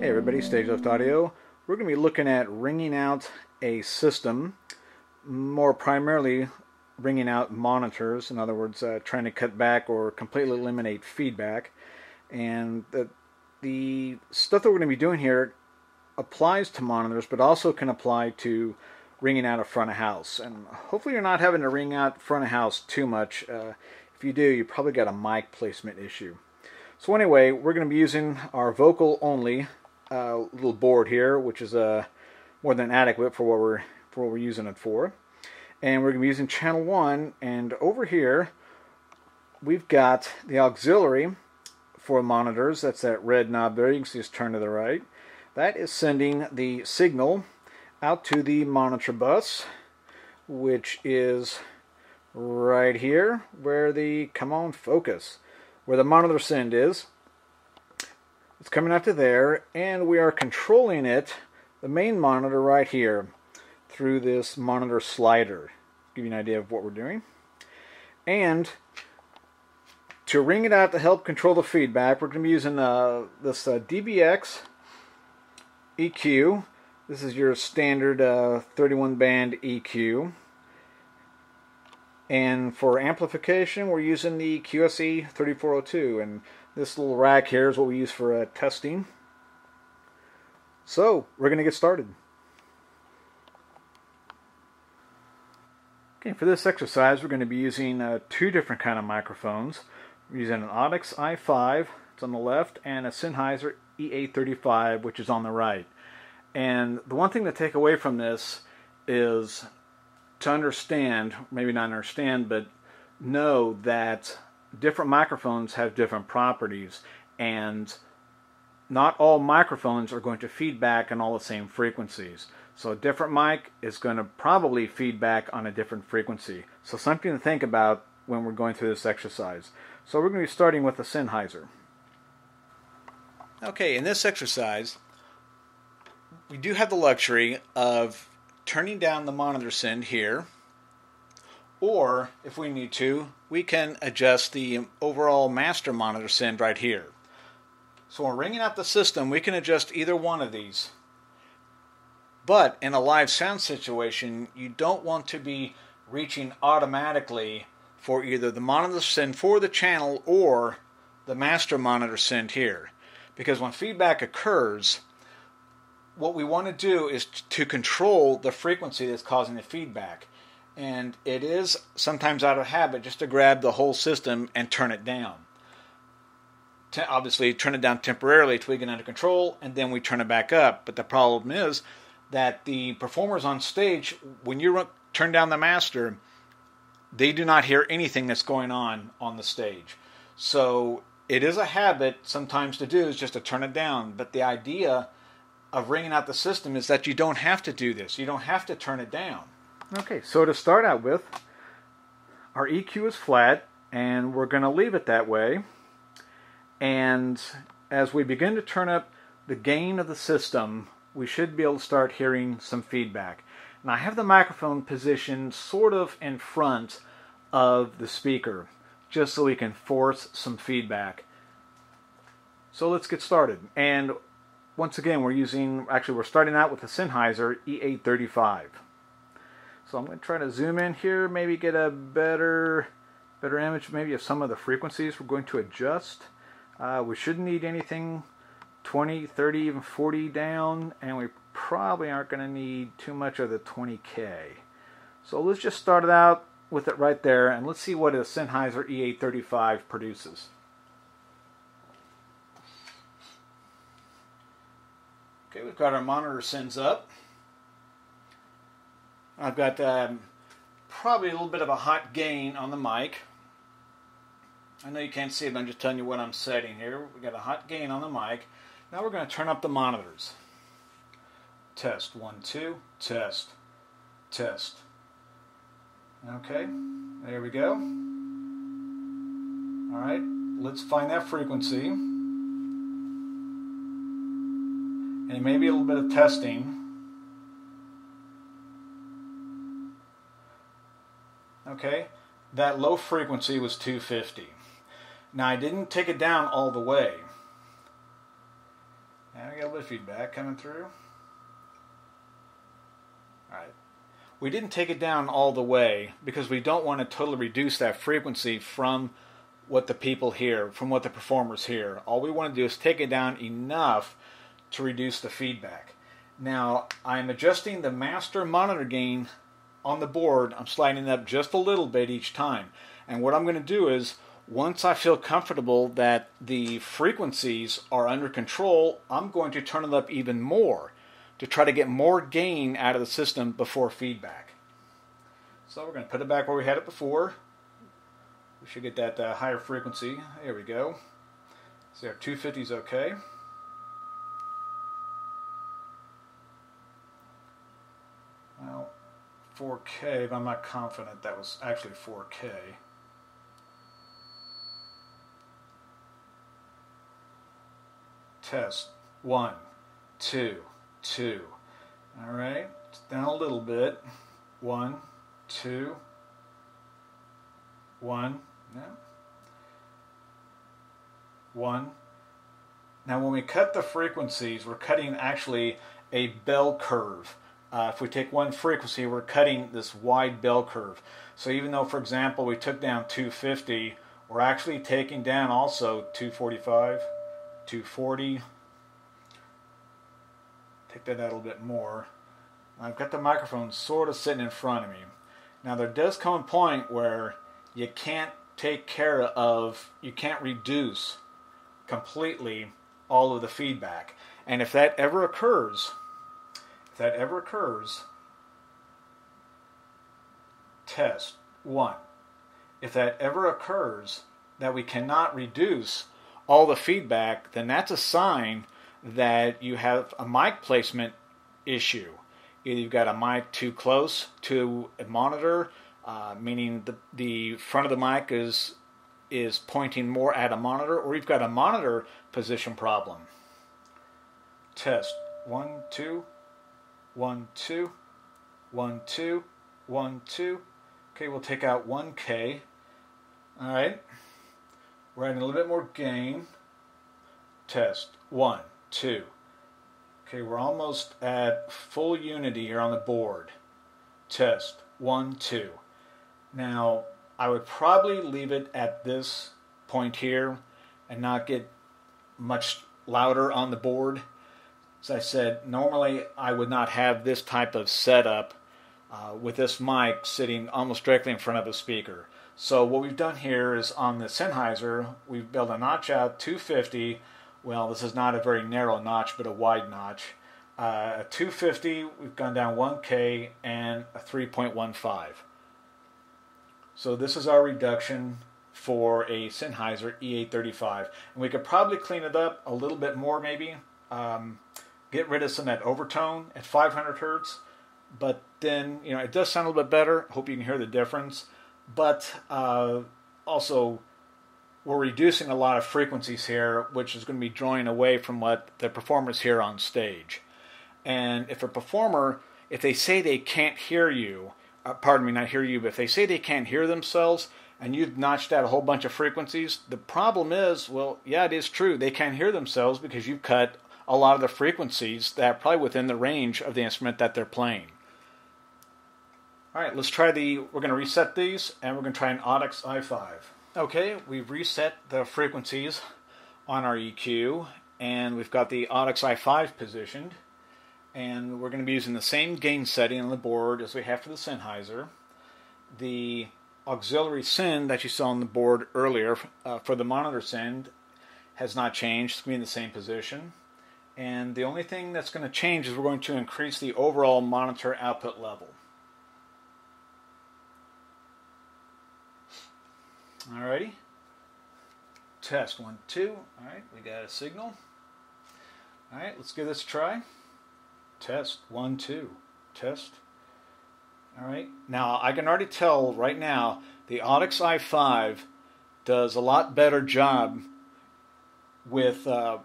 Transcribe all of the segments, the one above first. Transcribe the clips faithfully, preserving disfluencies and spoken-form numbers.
Hey everybody, Stage Left Audio. We're going to be looking at ringing out a system, more primarily ringing out monitors, in other words uh, trying to cut back or completely eliminate feedback. And the, the stuff that we're going to be doing here applies to monitors but also can apply to ringing out a front of house. And hopefully you're not having to ring out front of house too much. Uh, if you do, you probably got a mic placement issue. So anyway, we're going to be using our vocal only Uh, little board here, which is uh, more than adequate for what we're for what we're using it for, and we're going to be using channel one. And over here, we've got the auxiliary for monitors. That's that red knob there. You can see it's turned to the right. That is sending the signal out to the monitor bus, which is right here, where the come on focus, where the monitor send is. It's coming out to there, and we are controlling it, the main monitor right here, through this monitor slider. Give you an idea of what we're doing. And to ring it out to help control the feedback, we're going to be using uh, this uh, D B X E Q. This is your standard uh, thirty-one band E Q. And for amplification, we're using the Q S E thirty-four oh two, and this little rack here is what we use for uh, testing. So we're going to get started. Okay, for this exercise, we're going to be using uh, two different kind of microphones. We're using an Audix i five, it's on the left, and a Sennheiser E eight thirty-five, which is on the right. And the one thing to take away from this is to understand, maybe not understand, but know that different microphones have different properties, and not all microphones are going to feedback on all the same frequencies. So a different mic is going to probably feedback on a different frequency. So something to think about when we're going through this exercise. So we're going to be starting with the Sennheiser. Okay, in this exercise, we do have the luxury of turning down the monitor send here, or if we need to, we can adjust the overall master monitor send right here. So when ringing out the system, we can adjust either one of these. But in a live sound situation, you don't want to be reaching automatically for either the monitor send for the channel or the master monitor send here, because when feedback occurs, what we want to do is to control the frequency that's causing the feedback. And it is sometimes out of habit just to grab the whole system and turn it down. T- obviously, turn it down temporarily till we get under control, and then we turn it back up. But the problem is that the performers on stage, when you turn down the master, they do not hear anything that's going on on the stage. So it is a habit sometimes to do is just to turn it down. But the idea of ringing out the system is that you don't have to do this. You don't have to turn it down. Okay, so to start out with, our E Q is flat, and we're going to leave it that way. And as we begin to turn up the gain of the system, we should be able to start hearing some feedback. And I have the microphone positioned sort of in front of the speaker, just so we can force some feedback. So let's get started. And once again, we're using, actually we're starting out with the Sennheiser E eight thirty-five. So I'm going to try to zoom in here, maybe get a better, better image maybe of some of the frequencies we're going to adjust. Uh, we shouldn't need anything twenty, thirty, even forty down, and we probably aren't going to need too much of the twenty K. So let's just start it out with it right there, and let's see what a Sennheiser E eight thirty-five produces. Okay, we've got our monitor sends up. I've got um, probably a little bit of a hot gain on the mic. I know you can't see it, but I'm just telling you what I'm setting here. We've got a hot gain on the mic. Now we're going to turn up the monitors. Test, one, two, test, test. Okay, there we go. All right, let's find that frequency. And maybe a little bit of testing. Okay, that low frequency was two fifty. Now I didn't take it down all the way. Now got a little bit of feedback coming through. Alright. We didn't take it down all the way because we don't want to totally reduce that frequency from what the people hear, from what the performers hear. All we want to do is take it down enough to reduce the feedback. Now, I'm adjusting the master monitor gain on the board. I'm sliding it up just a little bit each time. And what I'm going to do is, once I feel comfortable that the frequencies are under control, I'm going to turn it up even more to try to get more gain out of the system before feedback. So we're going to put it back where we had it before. We should get that uh, higher frequency. There we go. So our two fifty is okay. Well, four K, but I'm not confident that was actually four K. Test. One, two, two. All right, down a little bit. One, two, one. No. One. Now, when we cut the frequencies, we're cutting actually a bell curve. Uh, if we take one frequency, we're cutting this wide bell curve. So even though, for example, we took down two fifty, we're actually taking down also two forty-five, two forty. Take that out a little bit more. I've got the microphone sort of sitting in front of me. Now, there does come a point where you can't take care of, you can't reduce completely all of the feedback. And if that ever occurs, if that ever occurs, test one. If that ever occurs that we cannot reduce all the feedback, then that's a sign that you have a mic placement issue. Either you've got a mic too close to a monitor, uh, meaning the, the front of the mic is, is pointing more at a monitor, or you've got a monitor position problem. Test one, two. One, two, one, two, one, two. Okay, we'll take out one K. All right. We're adding a little bit more gain. Test. One, two. Okay, we're almost at full unity here on the board. Test. One, two. Now, I would probably leave it at this point here and not get much louder on the board. As I said, normally I would not have this type of setup uh, with this mic sitting almost directly in front of a speaker. So what we've done here is on the Sennheiser, we've built a notch out, two fifty. Well, this is not a very narrow notch, but a wide notch. Uh, a two fifty, we've gone down one K, and a three point one five. So this is our reduction for a Sennheiser E eight thirty-five. And we could probably clean it up a little bit more maybe. Um, Get rid of some of that overtone at five hundred hertz, but then, you know, it does sound a little bit better. Hope you can hear the difference. But uh, also, we're reducing a lot of frequencies here, which is going to be drawing away from what the performers hear on stage. And if a performer, if they say they can't hear you, uh, pardon me, not hear you, but if they say they can't hear themselves, and you've notched out a whole bunch of frequencies, the problem is, well, yeah, it is true. They can't hear themselves because you've cut a lot of the frequencies that are probably within the range of the instrument that they're playing. Alright, let's try the, we're going to reset these, and we're going to try an Audix i five. Okay, we've reset the frequencies on our E Q, and we've got the Audix i five positioned, and we're going to be using the same gain setting on the board as we have for the Sennheiser. The auxiliary send that you saw on the board earlier uh, for the monitor send has not changed, it's going to be in the same position. And the only thing that's going to change is we're going to increase the overall monitor output level. Alrighty. Test one, two. Alright, we got a signal. Alright, let's give this a try. Test one, two. Test. Alright, now I can already tell right now the Audix i five does a lot better job with. Uh,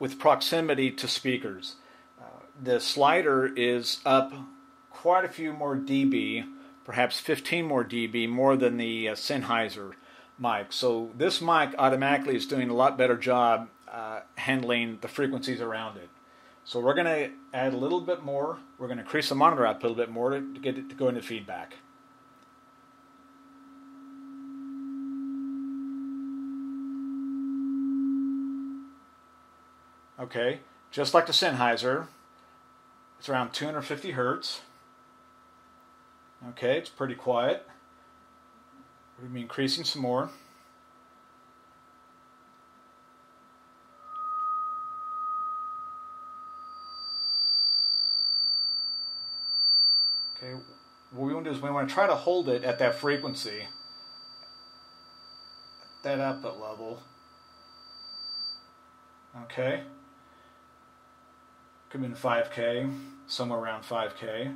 with proximity to speakers. Uh, the slider is up quite a few more dB, perhaps fifteen more dB, more than the uh, Sennheiser mic. So this mic automatically is doing a lot better job uh, handling the frequencies around it. So we're going to add a little bit more. We're going to increase the monitor output a little bit more to get it to go into feedback. Okay, just like the Sennheiser, it's around two hundred fifty hertz. Okay, it's pretty quiet. We're going to be increasing some more. Okay, what we want to do is we want to try to hold it at that frequency, at that output level. Okay, could be in five K, somewhere around five K.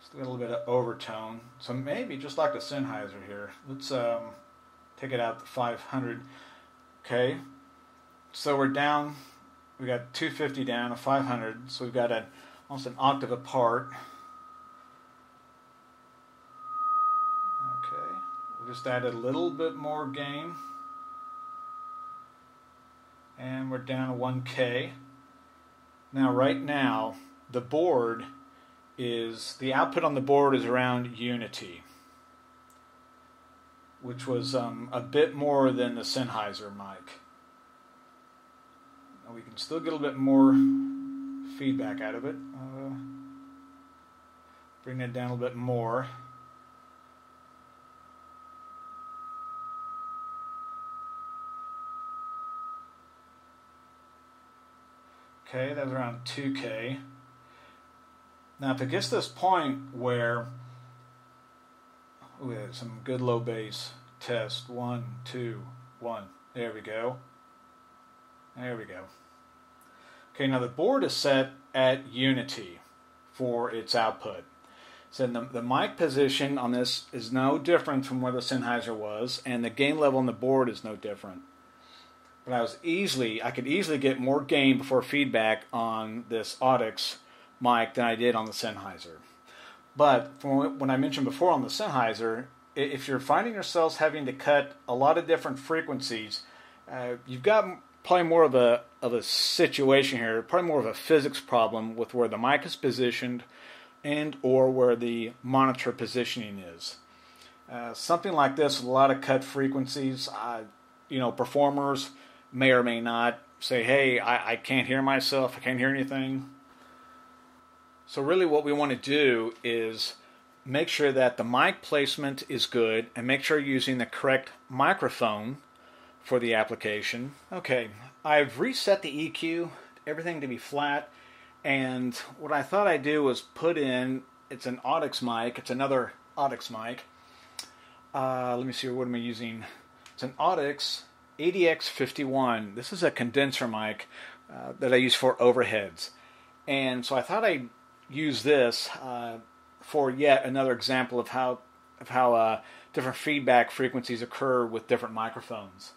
Just a little bit of overtone. So maybe just like the Sennheiser here, let's um, take it out to five hundred. Okay, so we're down. We got two fifty down to five hundred. So we've got an almost an octave apart. Just add a little bit more gain, and we're down to one K. Now right now the board is, the output on the board is around unity, which was um, a bit more than the Sennheiser mic. Now we can still get a little bit more feedback out of it. Uh, bring that down a little bit more. Okay, that was around two K. Now if it gets to this point where we have some good low bass, test, one, two, one. There we go. There we go. Okay, now the board is set at unity for its output. So the, the mic position on this is no different from where the Sennheiser was, and the gain level on the board is no different. But I was easily, I could easily get more gain before feedback on this Audix mic than I did on the Sennheiser. But from when I mentioned before on the Sennheiser, if you're finding yourselves having to cut a lot of different frequencies, uh, you've got probably more of a of a situation here, probably more of a physics problem with where the mic is positioned and or where the monitor positioning is. Uh, something like this, with a lot of cut frequencies, I, you know, performers may or may not say, hey, I, I can't hear myself, I can't hear anything. So really what we want to do is make sure that the mic placement is good and make sure you're using the correct microphone for the application. Okay, I've reset the E Q, everything to be flat, and what I thought I'd do was put in, it's an Audix mic, it's another Audix mic. Uh, let me see, what am I using? It's an Audix A D X fifty-one. This is a condenser mic uh, that I use for overheads. And so I thought I'd use this uh, for yet another example of how, of how uh, different feedback frequencies occur with different microphones.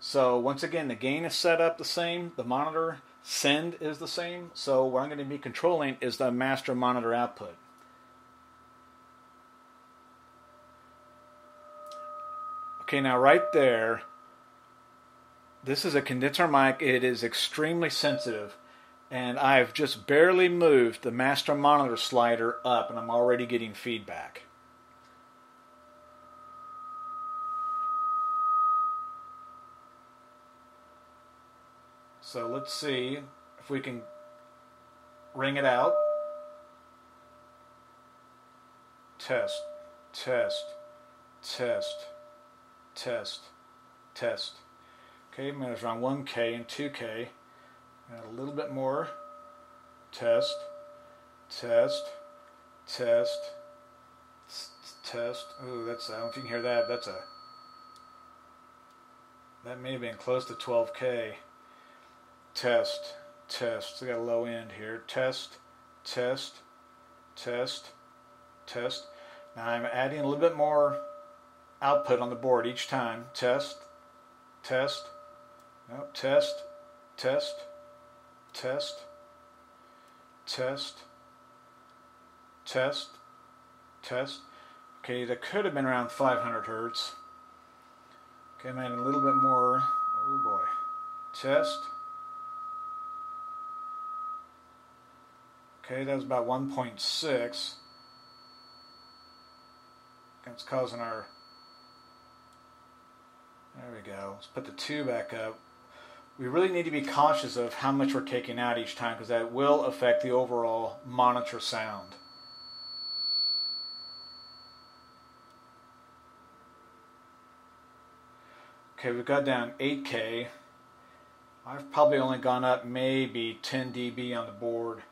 So once again, the gain is set up the same. The monitor send is the same. So what I'm going to be controlling is the master monitor output. Okay, now right there, this is a condenser mic. It is extremely sensitive, and I've just barely moved the master monitor slider up, and I'm already getting feedback. So let's see if we can ring it out. Test, test, test. Test, test. Okay, mine is around one K and two K. Add a little bit more. Test, test, test, test. Oh, that's, I don't know if you can hear that. That's a, that may have been close to twelve K. Test, test. So I got a low end here. Test, test, test, test. Now I'm adding a little bit more output on the board each time. Test, test, nope, test, test, test, test, test, test. Okay, that could have been around five hundred hertz. Okay, I'm adding a little bit more. Oh boy. Test, Okay, that was about one point six. It's causing our... There we go. Let's put the two back up. We really need to be cautious of how much we're taking out each time, because that will affect the overall monitor sound. Okay, we've got down eight K. I've probably only gone up maybe ten D B on the board.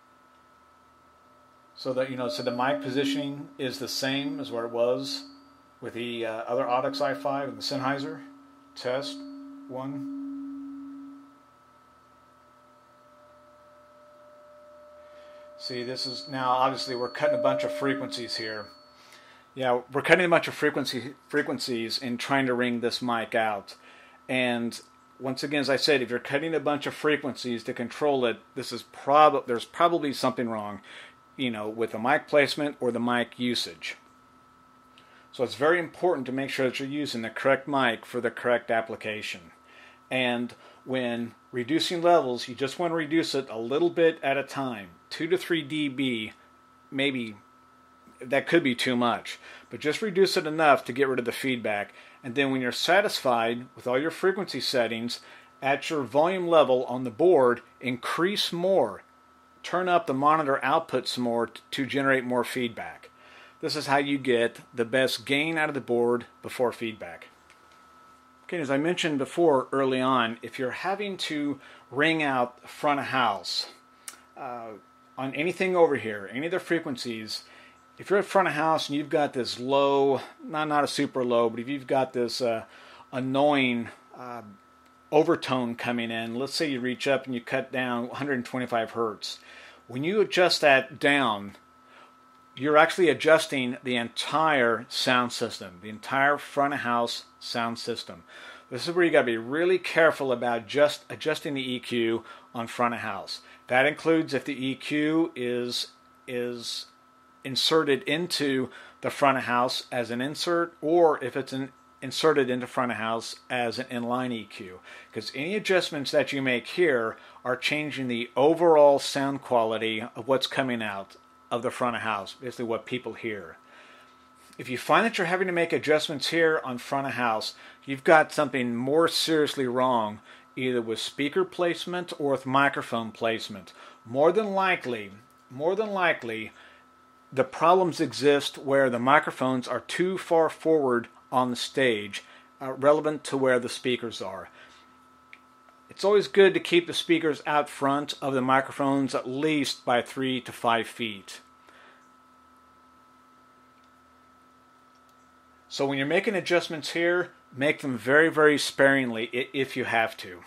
So that, you know, so the mic positioning is the same as where it was with the uh, other Audix i five and the Sennheiser. Test one. See, this is now obviously we're cutting a bunch of frequencies here. Yeah, we're cutting a bunch of frequency frequencies and trying to ring this mic out. And once again, as I said, if you're cutting a bunch of frequencies to control it, this is prob there's probably something wrong, you know, with the mic placement or the mic usage. So it's very important to make sure that you're using the correct mic for the correct application. And when reducing levels, you just want to reduce it a little bit at a time. two to three D B, maybe, that could be too much. But just reduce it enough to get rid of the feedback. And then when you're satisfied with all your frequency settings, at your volume level on the board, increase more. Turn up the monitor output some more to generate more feedback. This is how you get the best gain out of the board before feedback. Okay, as I mentioned before early on, if you're having to ring out front of house uh, on anything over here, any of the frequencies, if you're at front of house and you've got this low, not, not a super low, but if you've got this uh, annoying uh, overtone coming in, let's say you reach up and you cut down one hundred twenty-five hertz. When you adjust that down, you're actually adjusting the entire sound system, the entire front of house sound system. This is where you got to be really careful about just adjusting the E Q on front of house. That includes if the E Q is is inserted into the front of house as an insert, or if it's an inserted into front of house as an inline E Q, because any adjustments that you make here are changing the overall sound quality of what's coming out of the front of house, basically what people hear. If you find that you're having to make adjustments here on front of house, you've got something more seriously wrong, either with speaker placement or with microphone placement. More than likely, more than likely, the problems exist where the microphones are too far forward on the stage, uh, relevant to where the speakers are. It's always good to keep the speakers out front of the microphones at least by three to five feet. So when you're making adjustments here, make them very, very sparingly if you have to.